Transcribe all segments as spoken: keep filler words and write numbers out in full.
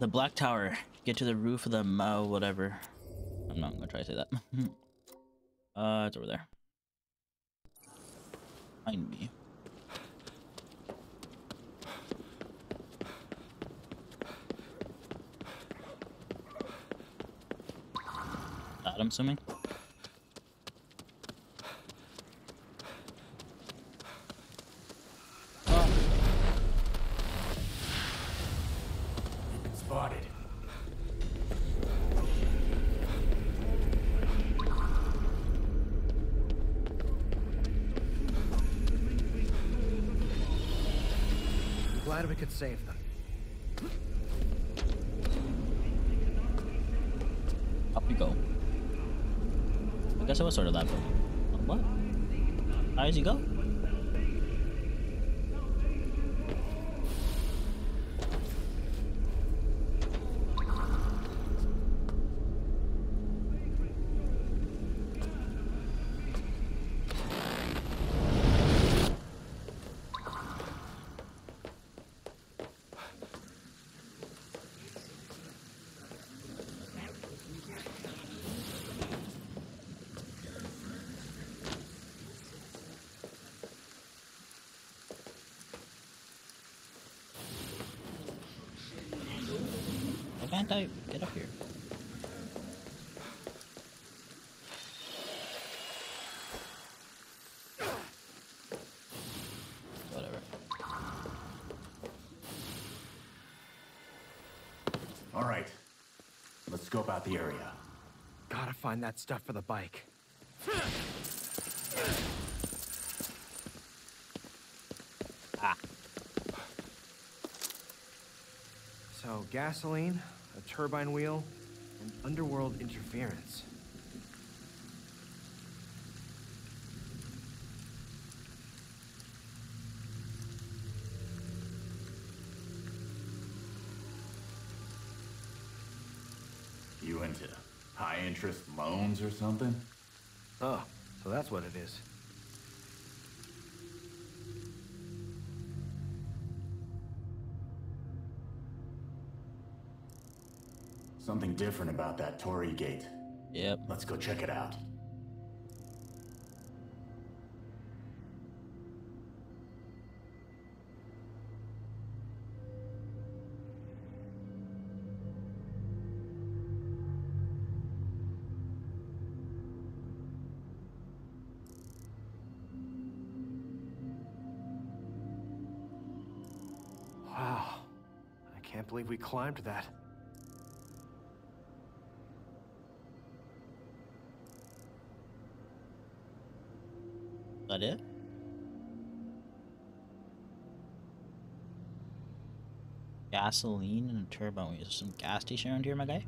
The Black Tower. Get to the roof of the Mao whatever. I'm not gonna try to say that. Uh, it's over there. Find me. That, I'm assuming. We could save them. Up we go. I guess I was sort of that big. What? How does he go? Can't I get up here? Whatever. All right, let's scope out the area. Gotta find that stuff for the bike. Ah. So gasoline. A turbine wheel, and underworld interference. You into high-interest loans or something? Oh, so that's what it is. Something different about that Torii gate. Yep. Let's go check it out. Wow. I can't believe we climbed that. That it? Gasoline and a turbine. Is there some gas station around here, my guy?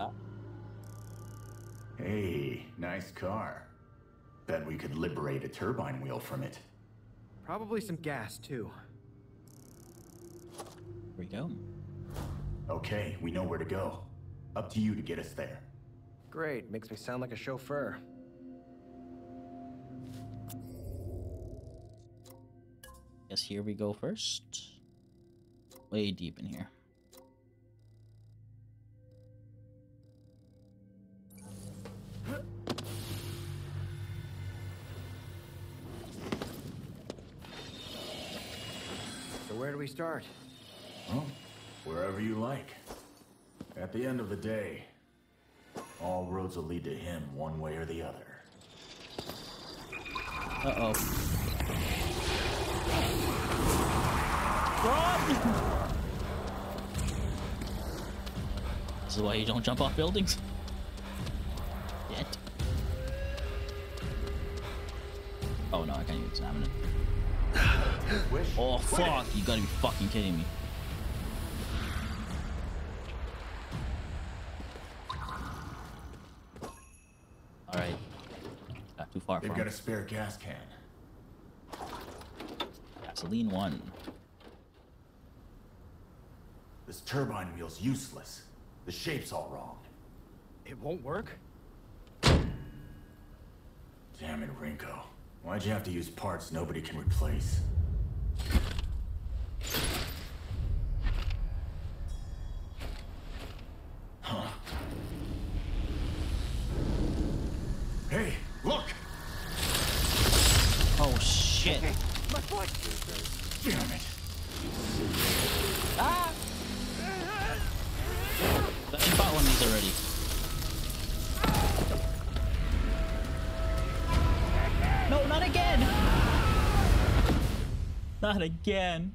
Ah. Hey, nice car. Bet we could liberate a turbine wheel from it. Probably some gas, too. Here we go. Okay, we know where to go. Up to you to get us there. Great, makes me sound like a chauffeur. Guess here we go first. Way deep in here. So where do we start? Well, wherever you like. At the end of the day, all roads will lead to him one way or the other. Uh-oh. Run! This is why you don't jump off buildings. Yet. Oh no, I can't even examine it. Oh fuck, you gotta be fucking kidding me. They've got a spare gas can. Gasoline one. This turbine wheel's useless. The shape's all wrong. It won't work? Damn it, Rinko. Why'd you have to use parts nobody can replace? Damn it. Ah! I fought one of these already. No, not again! Not again.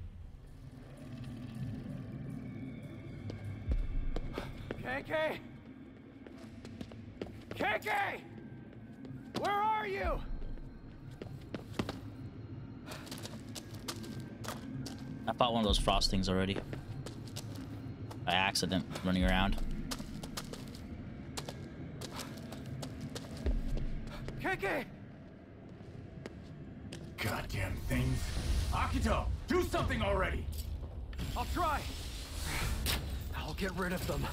K K! K K! Where are you? I fought one of those frost things already. By accident, running around. K K! Goddamn things. Akito, do something already! I'll try. I'll get rid of them.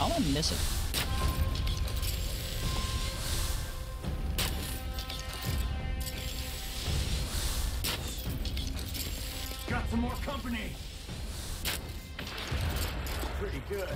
I want to miss it. Got some more company. Pretty good.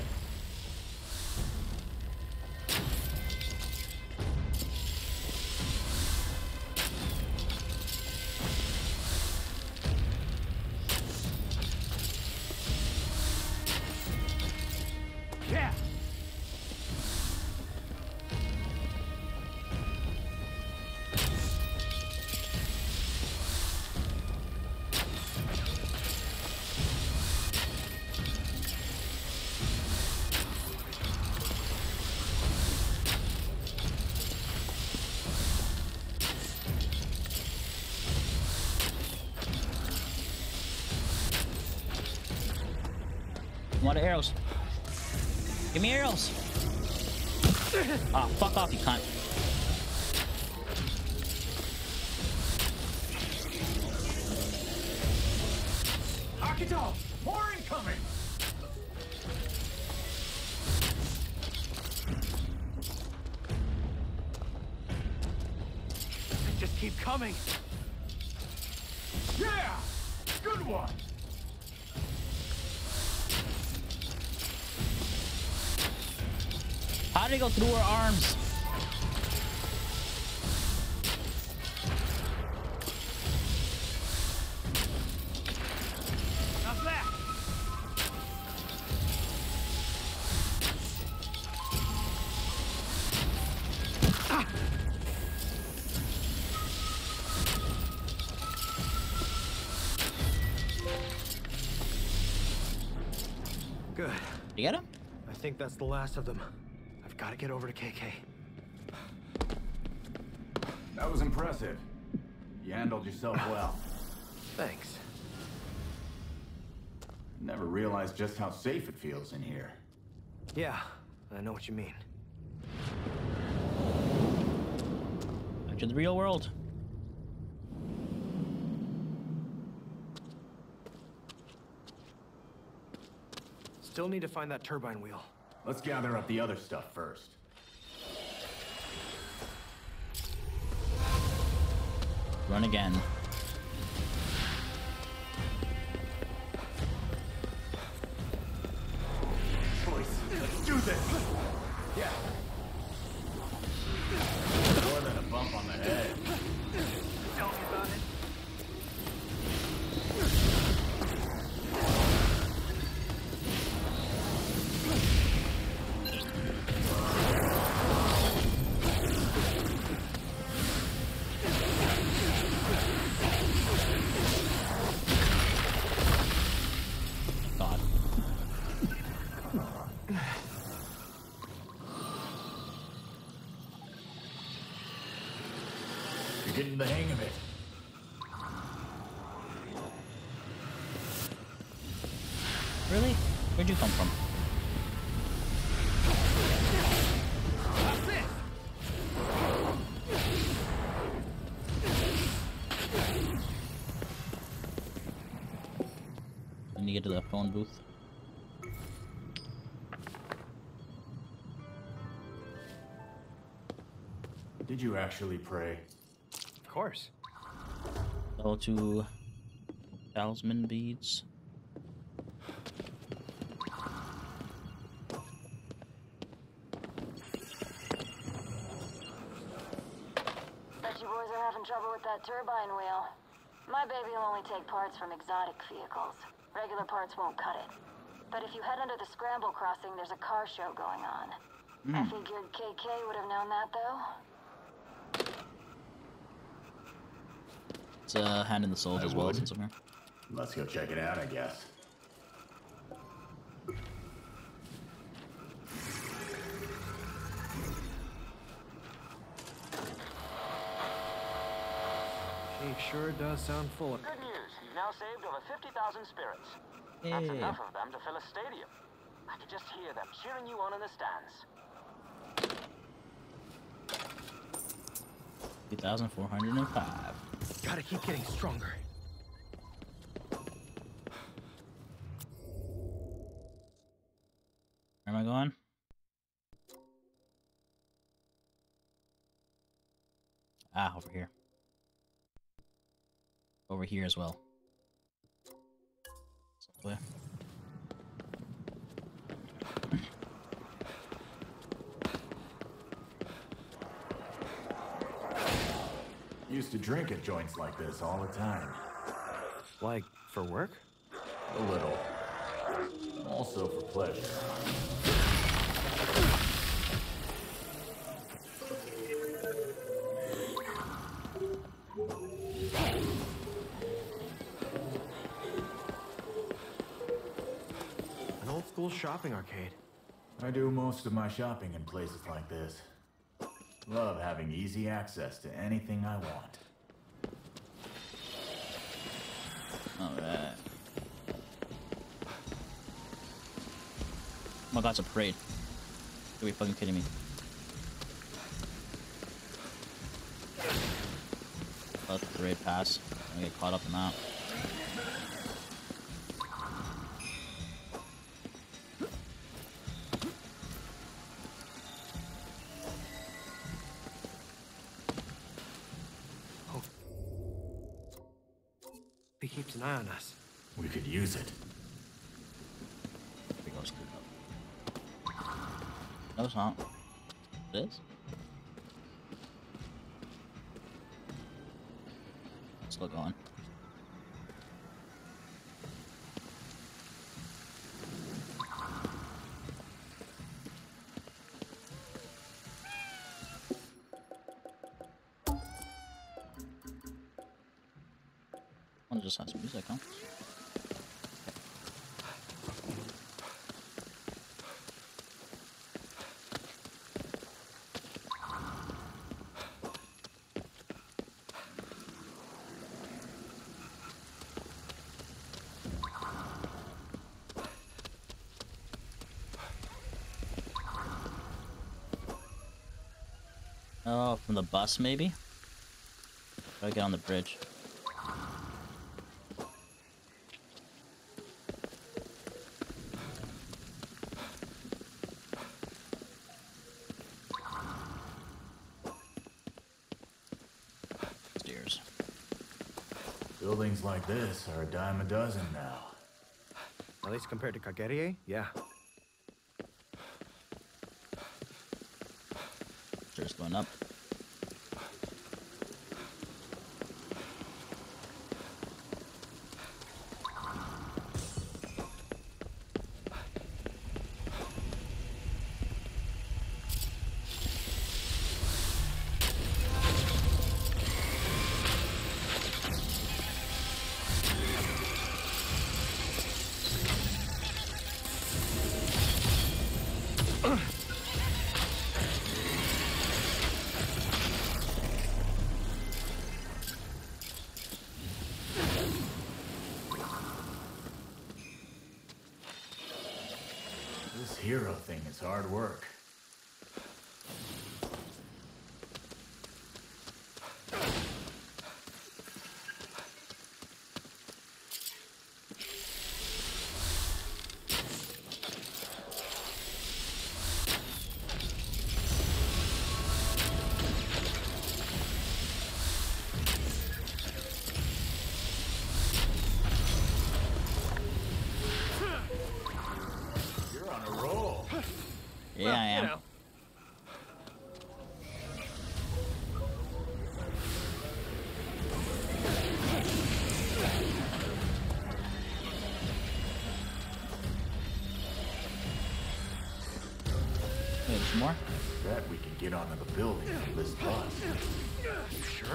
Arrows. Give me arrows. Ah, oh, fuck off, you cunt. Akito, more incoming. They just keep coming. Yeah, good one. How did it go through her arms? Not that. Ah. Good. You get him? I think that's the last of them. Gotta get over to K K. That was impressive. You handled yourself well. Thanks. Never realized just how safe it feels in here. Yeah, I know what you mean. Back to the real world. Still need to find that turbine wheel. Let's gather up the other stuff first. Run again. Boys, let's do this! Yeah. More than a bump on the head. Tell me about it. The hang of it. Really? Where'd you come from? I need to get to the phone booth. Did you actually pray? Of course. Go to talisman beads. We're having trouble with that turbine wheel. My baby will only take parts from exotic vehicles. Regular parts won't cut it. But if you head under the scramble crossing, there's a car show going on. Mm. I figured K K would have known that, though. It's a uh, hand in the soldier as well, isn't somewhere. Let's go check it out, I guess. It sure does sound full of good news. You've now saved over fifty thousand spirits. Hey. That's enough of them to fill a stadium. I could just hear them cheering you on in the stands. two thousand four hundred five. Gotta keep getting stronger. Where am I going? Ah, over here. Over here as well. Somewhere. Used to drink at joints like this all the time. Like for work? A little. Also for pleasure. An old school shopping arcade. I do most of my shopping in places like this. Love having easy access to anything I want. Alright. Oh my god, it's a parade. Are you fucking kidding me? Let the parade pass. I get caught up in that. An eye on us. We could use it. I think I screwed up. No, it's not. It is. Still going. Just has music, huh? Oh, from the bus, maybe? Gotta get on the bridge. Buildings like this are a dime a dozen now. At least compared to Kagurie, yeah. Just going up. Hero thing is hard work. some more? I bet we can get onto the building with this bus. You sure?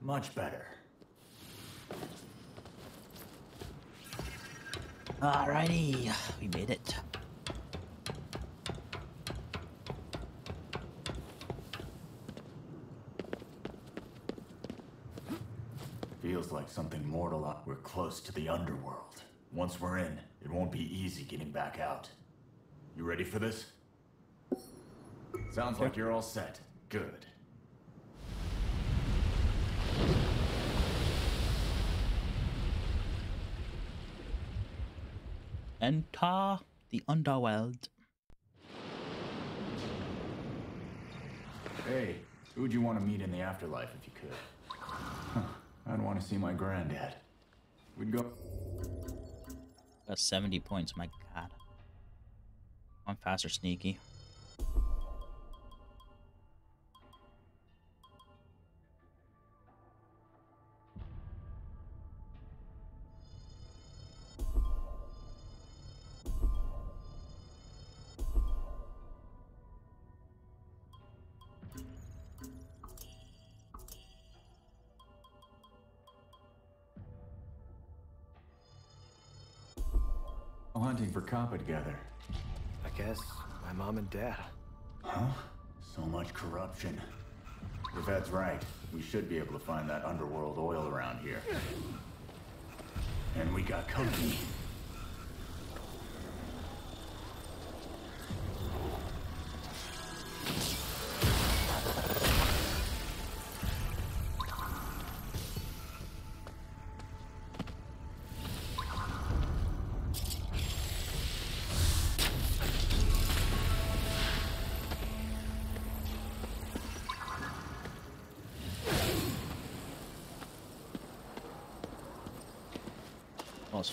Much better. Alrighty, we made it. Feels like something mortal up. We're close to the underworld. Once we're in, it won't be easy getting back out. You ready for this? Sounds like you're all set. Good. Enter the underworld. Hey, who'd you want to meet in the afterlife if you could? Huh, I'd want to see my granddad. We'd go. That's seventy points, my god. I'm faster, sneaky. Hunting for Kappa together. I guess my mom and dad. Huh? So much corruption. Rivette's right. We should be able to find that underworld oil around here. And we got company.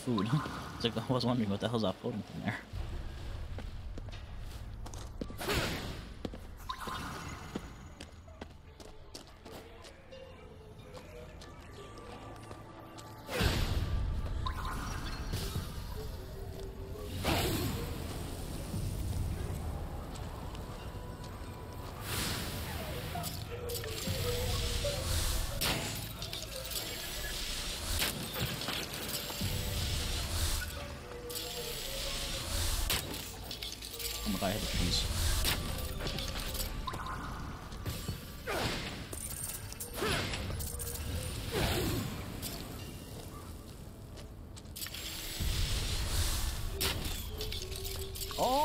Food. It's like I was wondering what the hell's uploading from there.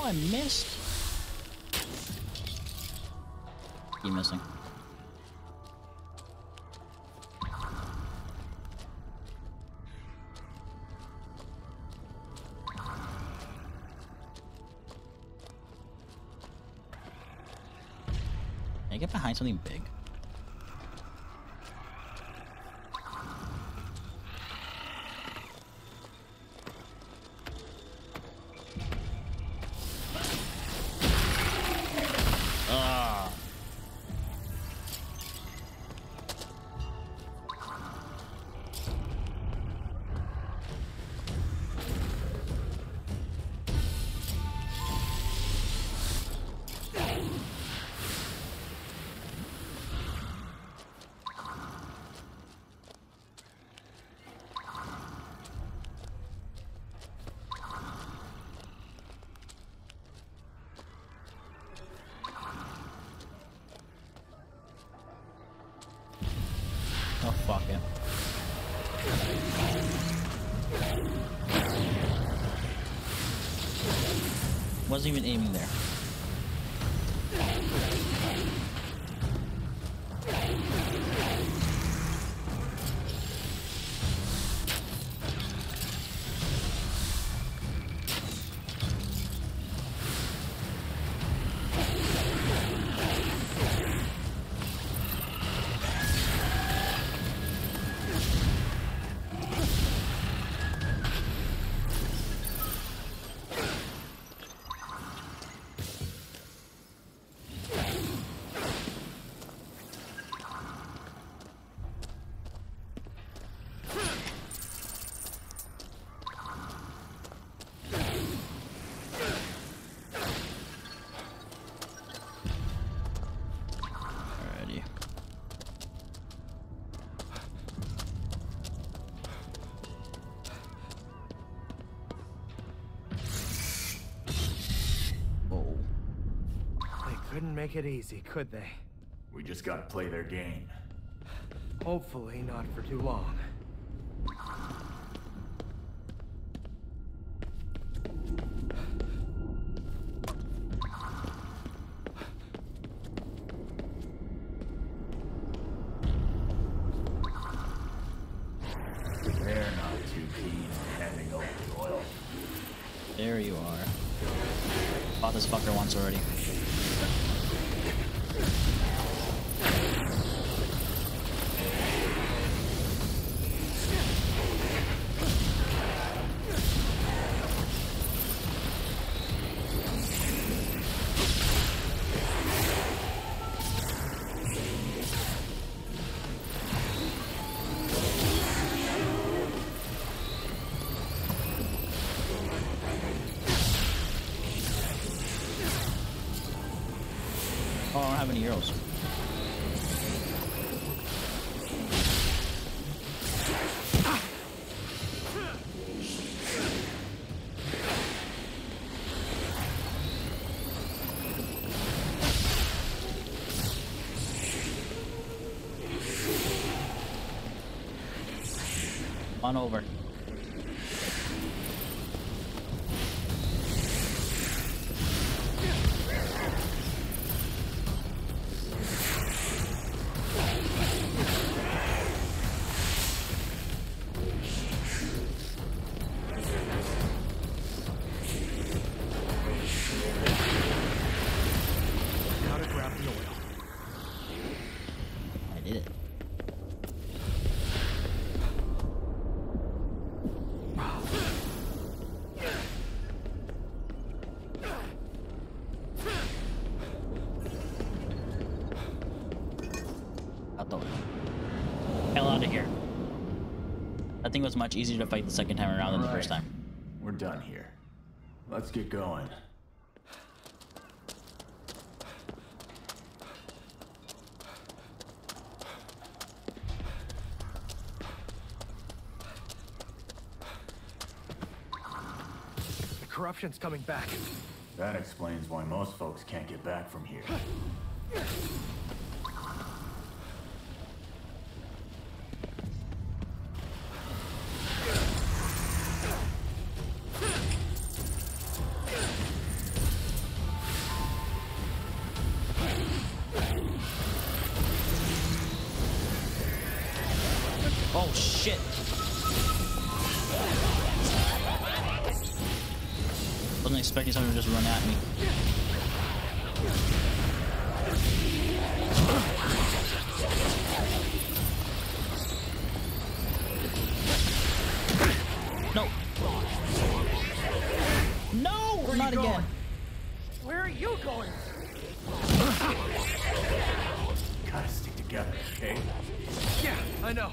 I missed. Keep missing. Can I get behind something big? Oh, fuck him. Wasn't even aiming there. make it easy, could they? We just gotta play their game. Hopefully not for too long. Already. How many heroes? On over. It was much easier to fight the second time around than the first time. We're done here. Let's get going. The corruption's coming back. That explains why most folks can't get back from here. Expecting someone to just run at me. No. No, not again. Going? Where are you going? Gotta stick together, okay? Yeah, I know.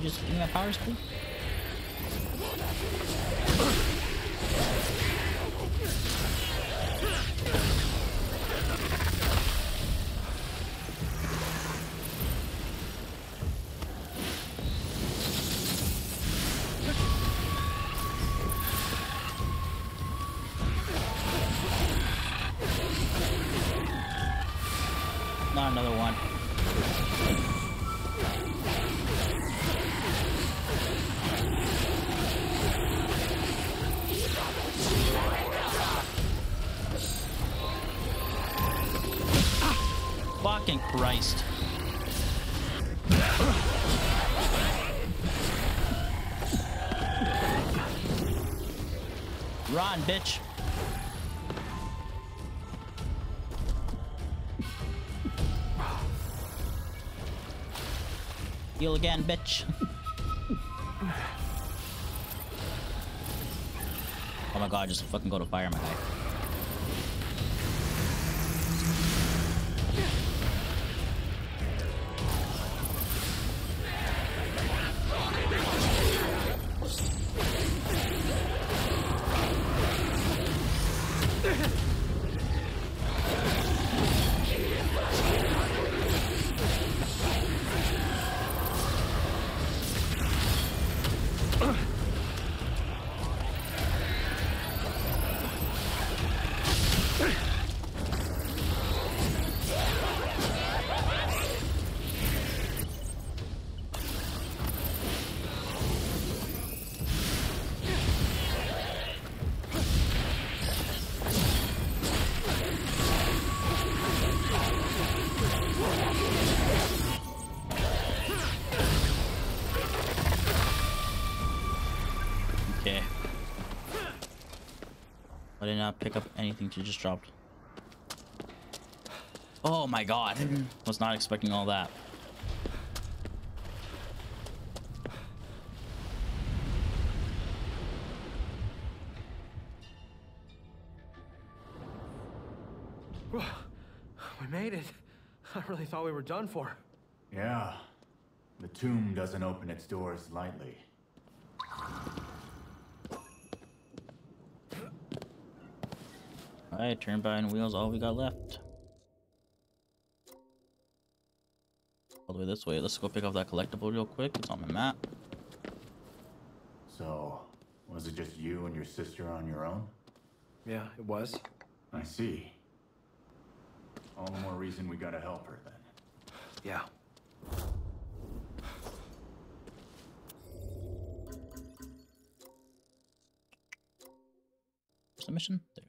Just using my powers, please. Not another one. Fucking Christ. Run, bitch. Heal again, bitch. Oh my god, just fucking go to fire, my guy. I did not pick up anything she just dropped. Oh my god. Was not expecting all that. Whoa, we made it. I really thought we were done for. Yeah. The tomb doesn't open its doors lightly. Alright, turnpike and wheels, all we got left. All the way this way. Let's go pick up that collectible real quick. It's on my map. So, was it just you and your sister on your own? Yeah, it was. I see. All the more reason we gotta help her then. Yeah. There's a mission there.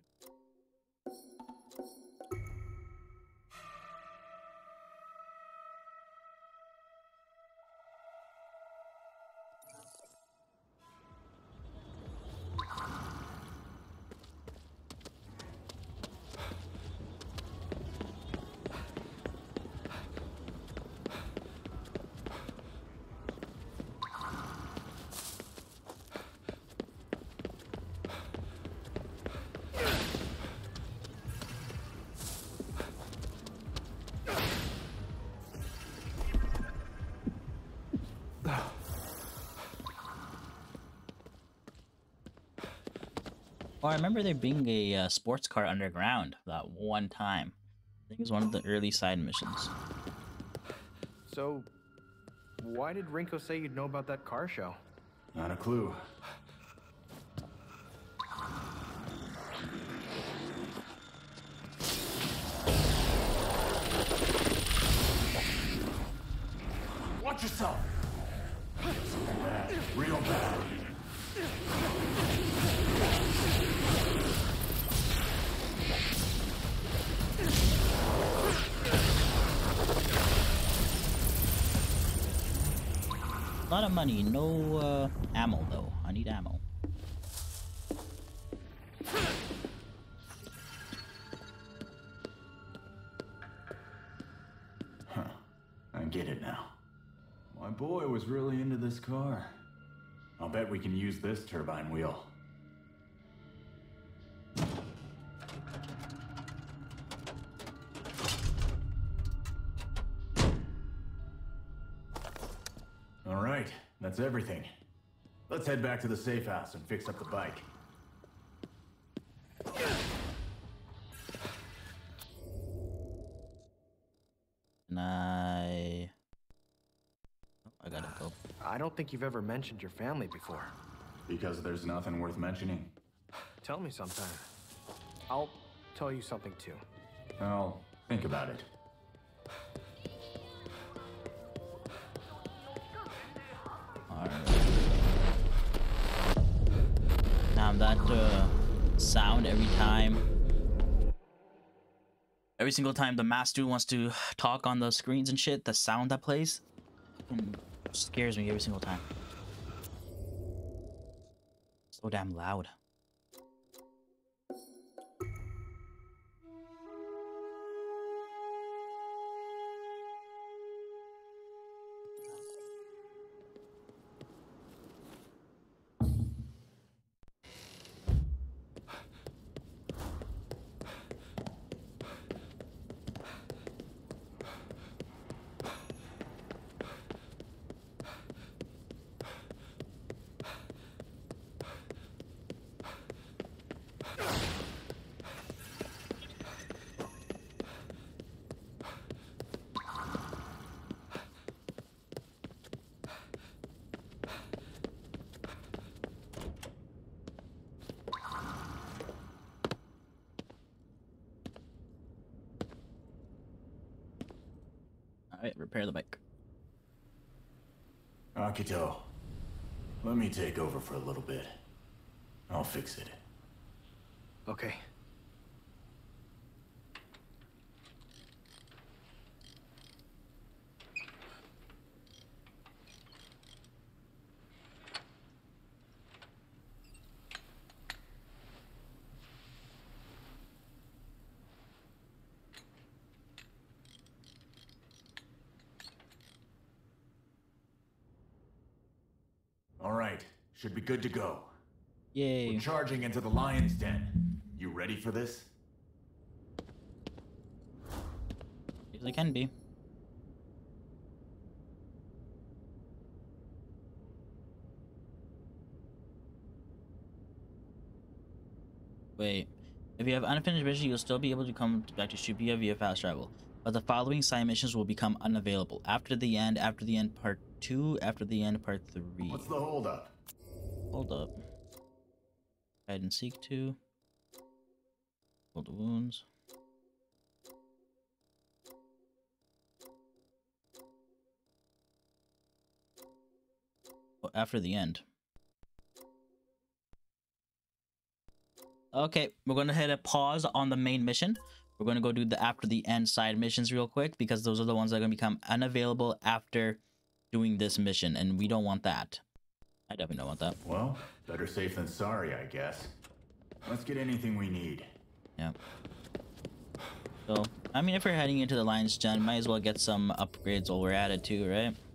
Oh, I remember there being a uh, sports car underground that one time. I think it was one of the early side missions. So, why did Rinko say you'd know about that car show? Not a clue. Watch yourself! Bad. Real bad. A lot of money, no uh, ammo though. I need ammo. Huh. I get it now. My boy was really into this car. I'll bet we can use this turbine wheel. That's everything. Let's head back to the safe house and fix up the bike. Can I... Oh, I gotta go. I don't think you've ever mentioned your family before. Because there's nothing worth mentioning. Tell me sometime. I'll tell you something too. I'll think about it. That uh, sound every time every single time the master wants to talk on the screens and shit, the sound that plays scares me every single time. So damn loud. Alright, repair the bike. Akito, let me take over for a little bit. I'll fix it. Okay. Should be good to go. Yay. We're charging into the lion's den. You ready for this? They can be. Wait. If you have unfinished missions, you'll still be able to come back to Shibuya via fast travel. But the following side missions will become unavailable. After the end, after the end part two, after the end part three. What's the hold up? Hold up. Hide and seek two. Hold the wounds. Oh, after the end. Okay, we're going to hit a pause on the main mission. We're going to go do the after the end side missions real quick, because those are the ones that are going to become unavailable after doing this mission, and we don't want that. I definitely don't want that. Well, better safe than sorry, I guess. Let's get anything we need. Yeah. So, I mean, if we're heading into the lion's den, might as well get some upgrades while we're at it too, right?